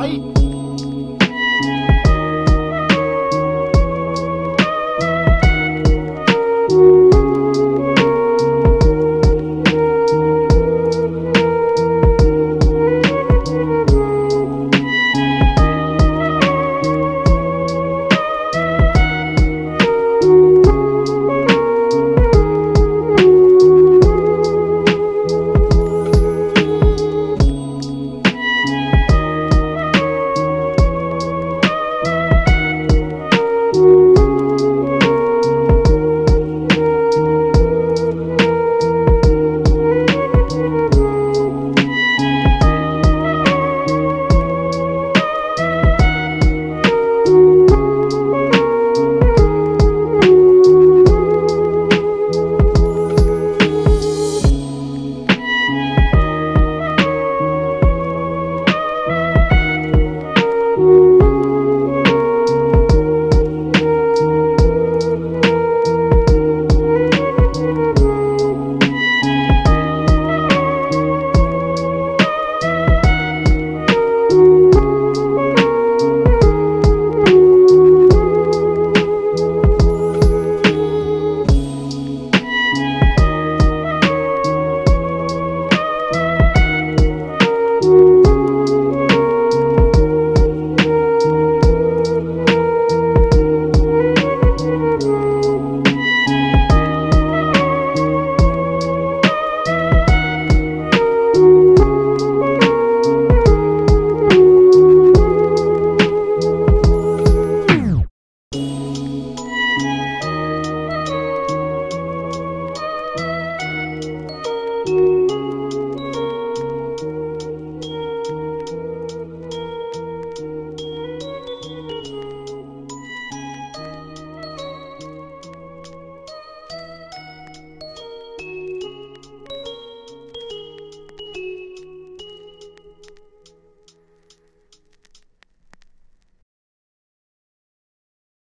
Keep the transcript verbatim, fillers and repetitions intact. fight.